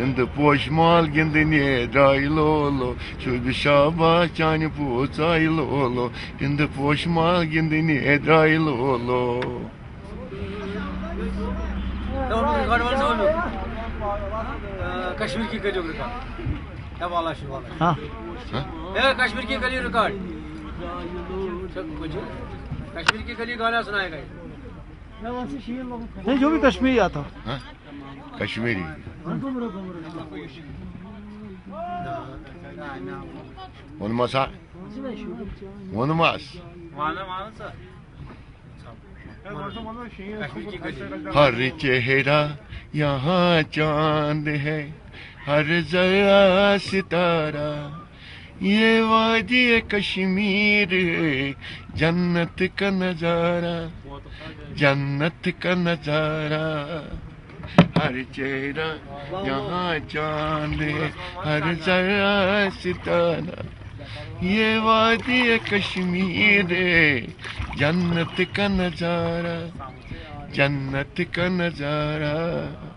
Inde poşmal gindeni daylolo, şöyle şaba çani potaylolo. Inde poşmal gindeni daylolo. Kashmir ki kariyor rekord. Ya vallahi Ha? Ya Kashmir ki kariyor rekord. Kashmir ki kariyor gana sunayega. Ne jo bhi Kashmiri aata. Ha? Kashmiri. Olmaz ha? Olmaz. Manasa. हर चेहरा यहाँ चांद है हर जरा सितारा ये वादी कश्मीर है जन्नत का नजारा हर चेहरा यहाँ चांद है हर जरा सितारा ये वादी कश्मीर है Jannat ka nazara, Jannat ka nazara.